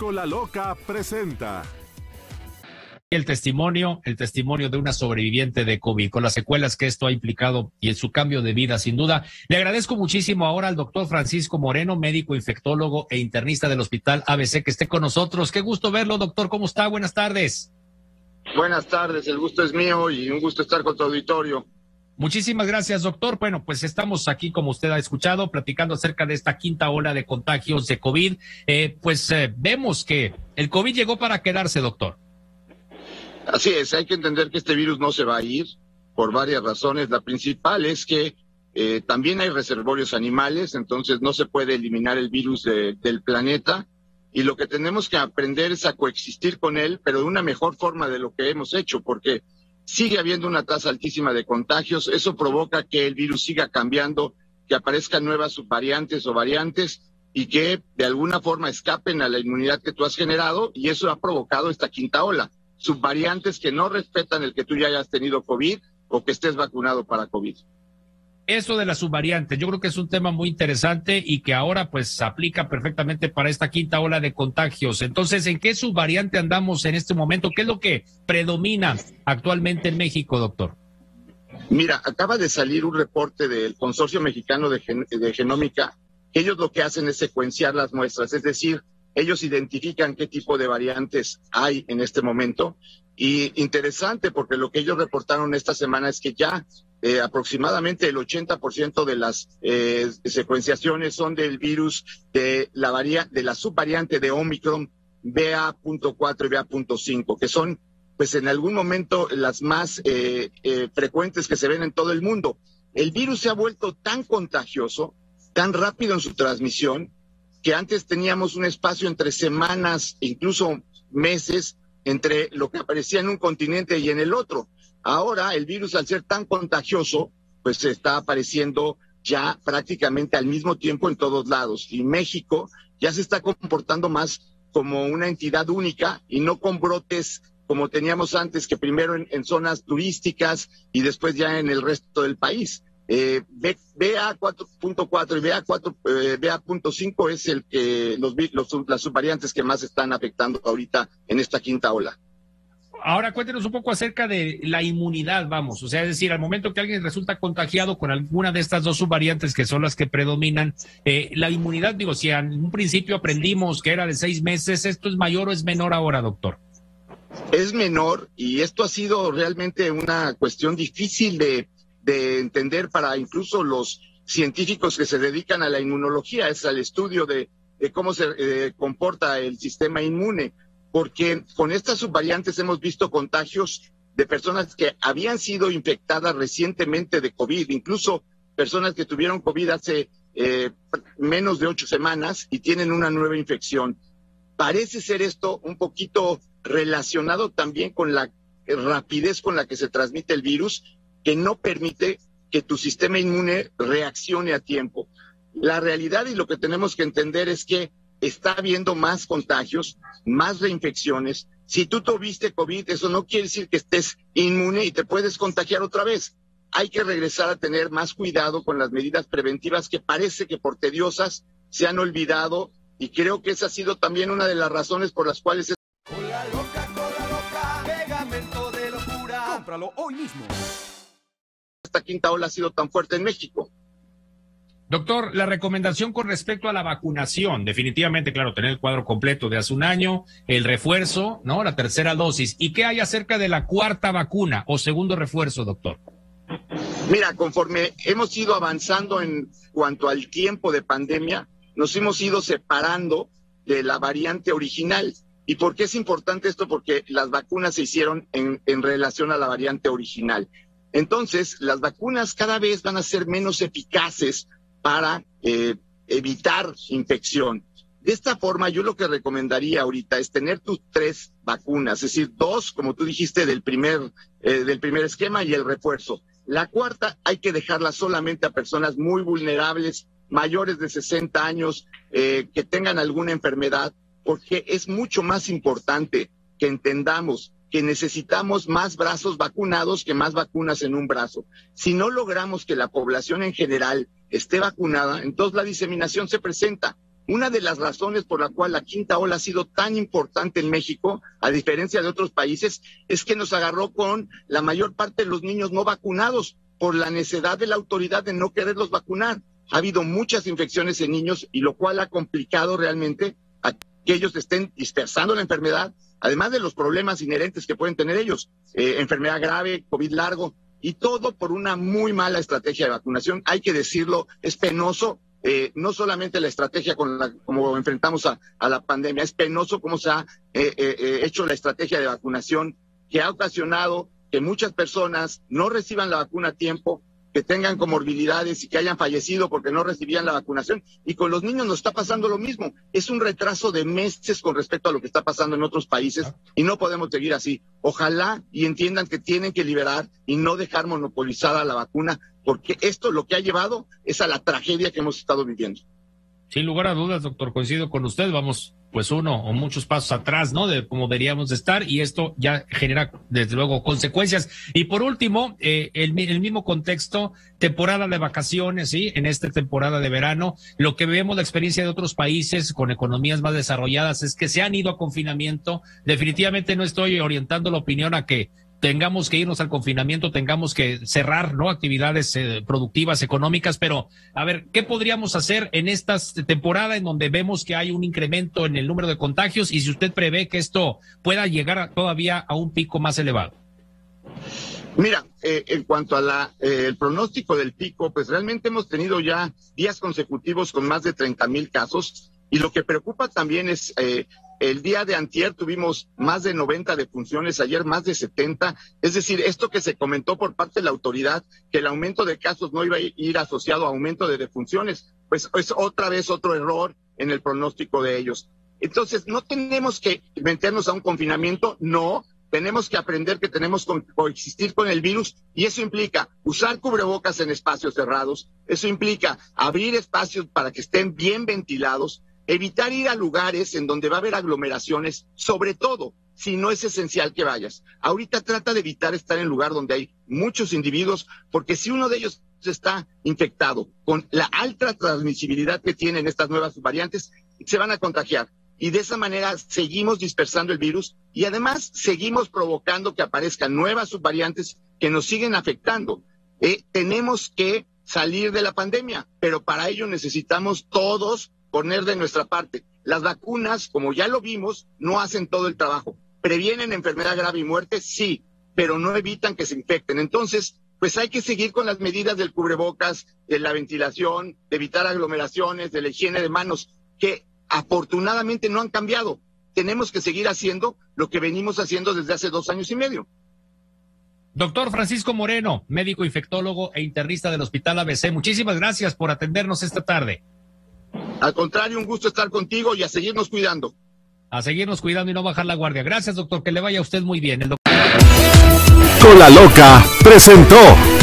Francisco La Loca presenta. El testimonio de una sobreviviente de COVID, con las secuelas que esto ha implicado y en su cambio de vida, sin duda. Le agradezco muchísimo ahora al doctor Francisco Moreno, médico infectólogo e internista del Hospital ABC, que esté con nosotros. Qué gusto verlo, doctor. ¿Cómo está? Buenas tardes. Buenas tardes. El gusto es mío y un gusto estar con tu auditorio. Muchísimas gracias, doctor. Bueno, pues estamos aquí, como usted ha escuchado, platicando acerca de esta quinta ola de contagios de COVID. Vemos que el COVID llegó para quedarse, doctor. Así es, hay que entender que este virus no se va a ir por varias razones. La principal es que también hay reservorios animales, entonces no se puede eliminar el virus del planeta, y lo que tenemos que aprender es a coexistir con él, pero de una mejor forma de lo que hemos hecho, porque sigue habiendo una tasa altísima de contagios. Eso provoca que el virus siga cambiando, que aparezcan nuevas subvariantes o variantes, y que de alguna forma escapen a la inmunidad que tú has generado, y eso ha provocado esta quinta ola. Subvariantes que no respetan el que tú ya hayas tenido COVID o que estés vacunado para COVID. Eso de las subvariantes, yo creo que es un tema muy interesante y que ahora pues se aplica perfectamente para esta quinta ola de contagios. Entonces, ¿en qué subvariante andamos en este momento? ¿Qué es lo que predomina actualmente en México, doctor? Mira, acaba de salir un reporte del Consorcio Mexicano de Genómica. Ellos lo que hacen es secuenciar las muestras, es decir, ellos identifican qué tipo de variantes hay en este momento. Y interesante, porque lo que ellos reportaron esta semana es que ya aproximadamente el 80% de las secuenciaciones son del virus de la subvariante de Omicron BA.4 y BA.5, que son, pues en algún momento, las más frecuentes que se ven en todo el mundo. El virus se ha vuelto tan contagioso, tan rápido en su transmisión, que antes teníamos un espacio entre semanas, incluso meses, entre lo que aparecía en un continente y en el otro. Ahora el virus, al ser tan contagioso, pues está apareciendo ya prácticamente al mismo tiempo en todos lados. Y México ya se está comportando más como una entidad única y no con brotes como teníamos antes, que primero en zonas turísticas y después ya en el resto del país. BA.4.4 y BA.5 es el que las subvariantes que más están afectando ahorita en esta quinta ola. Ahora cuéntenos un poco acerca de la inmunidad, vamos, o sea, es decir, al momento que alguien resulta contagiado con alguna de estas dos subvariantes que son las que predominan, la inmunidad, digo, si en un principio aprendimos que era de 6 meses, ¿esto es mayor o es menor ahora, doctor? Es menor, y esto ha sido realmente una cuestión difícil de entender para incluso los científicos que se dedican a la inmunología, es al estudio de cómo se comporta el sistema inmune, porque con estas subvariantes hemos visto contagios de personas que habían sido infectadas recientemente de COVID, incluso personas que tuvieron COVID hace menos de 8 semanas y tienen una nueva infección. Parece ser esto un poquito relacionado también con la rapidez con la que se transmite el virus, que no permite que tu sistema inmune reaccione a tiempo. La realidad y lo que tenemos que entender es que está habiendo más contagios, más reinfecciones. Si tú tuviste COVID, eso no quiere decir que estés inmune y te puedes contagiar otra vez. Hay que regresar a tener más cuidado con las medidas preventivas, que parece que por tediosas se han olvidado, y creo que esa ha sido también una de las razones por las cuales... cola loca, pegamento de locura. Cómpralo hoy mismo. Esta quinta ola ha sido tan fuerte en México. Doctor, la recomendación con respecto a la vacunación, definitivamente, claro, tener el cuadro completo de hace un año, el refuerzo, ¿no? La tercera dosis. ¿Y qué hay acerca de la cuarta vacuna o segundo refuerzo, doctor? Mira, conforme hemos ido avanzando en cuanto al tiempo de pandemia, nos hemos ido separando de la variante original. ¿Y por qué es importante esto? Porque las vacunas se hicieron en relación a la variante original. Entonces, las vacunas cada vez van a ser menos eficaces para evitar infección. De esta forma, yo lo que recomendaría ahorita es tener tus 3 vacunas, es decir, 2, como tú dijiste, del primer esquema y el refuerzo. La cuarta hay que dejarla solamente a personas muy vulnerables, mayores de 60 años, que tengan alguna enfermedad, porque es mucho más importante que entendamos que necesitamos más brazos vacunados que más vacunas en un brazo. Si no logramos que la población en general esté vacunada, entonces la diseminación se presenta Una de las razones por la cual la quinta ola ha sido tan importante en México, a diferencia de otros países, es que nos agarró con la mayor parte de los niños no vacunados por la necedad de la autoridad de no quererlos vacunar. Ha habido muchas infecciones en niños y lo cual ha complicado realmente a que ellos estén dispersando la enfermedad, además de los problemas inherentes que pueden tener ellos, enfermedad grave, COVID largo, y todo por una muy mala estrategia de vacunación. Hay que decirlo, es penoso. No solamente la estrategia como enfrentamos a la pandemia, es penoso cómo se ha hecho la estrategia de vacunación, que ha ocasionado que muchas personas no reciban la vacuna a tiempo, que tengan comorbilidades y que hayan fallecido porque no recibían la vacunación. Y con los niños nos está pasando lo mismo. Es un retraso de meses con respecto a lo que está pasando en otros países y no podemos seguir así. Ojalá y entiendan que tienen que liberar y no dejar monopolizada la vacuna, porque esto lo que ha llevado es a la tragedia que hemos estado viviendo. Sin lugar a dudas, doctor, coincido con usted. Vamos, pues uno o muchos pasos atrás, ¿no? De cómo deberíamos estar, y esto ya genera, desde luego, consecuencias. Y por último, el mismo contexto, temporada de vacaciones, ¿sí? En esta temporada de verano, lo que vemos la experiencia de otros países con economías más desarrolladas es que se han ido a confinamiento. Definitivamente no estoy orientando la opinión a que tengamos que irnos al confinamiento, tengamos que cerrar, ¿no?, actividades productivas, económicas, pero a ver, ¿qué podríamos hacer en esta temporada en donde vemos que hay un incremento en el número de contagios y si usted prevé que esto pueda llegar todavía a un pico más elevado? Mira, en cuanto a el pronóstico del pico, pues realmente hemos tenido ya días consecutivos con más de 30,000 casos, y lo que preocupa también es... El día de antier tuvimos más de 90 defunciones, ayer más de 70. Es decir, esto que se comentó por parte de la autoridad, que el aumento de casos no iba a ir asociado a aumento de defunciones, pues es otra vez otro error en el pronóstico de ellos. Entonces, no tenemos que meternos a un confinamiento, no. Tenemos que aprender que tenemos que coexistir con el virus, y eso implica usar cubrebocas en espacios cerrados, eso implica abrir espacios para que estén bien ventilados, evitar ir a lugares en donde va a haber aglomeraciones, sobre todo si no es esencial que vayas. Ahorita trata de evitar estar en lugar donde hay muchos individuos, porque si uno de ellos está infectado con la alta transmisibilidad que tienen estas nuevas variantes, se van a contagiar. Y de esa manera seguimos dispersando el virus y además seguimos provocando que aparezcan nuevas subvariantes que nos siguen afectando. Tenemos que salir de la pandemia, pero para ello necesitamos todos poner de nuestra parte. Las vacunas, como ya lo vimos, no hacen todo el trabajo. ¿Previenen enfermedad grave y muerte? Sí, pero no evitan que se infecten. Entonces, pues hay que seguir con las medidas del cubrebocas, de la ventilación, de evitar aglomeraciones, de la higiene de manos, que afortunadamente no han cambiado. Tenemos que seguir haciendo lo que venimos haciendo desde hace 2 años y medio. Doctor Francisco Moreno, médico infectólogo e internista del Hospital ABC, muchísimas gracias por atendernos esta tarde. Al contrario, un gusto estar contigo y a seguirnos cuidando. A seguirnos cuidando y no bajar la guardia. Gracias, doctor, que le vaya a usted muy bien. Cola Loca presentó.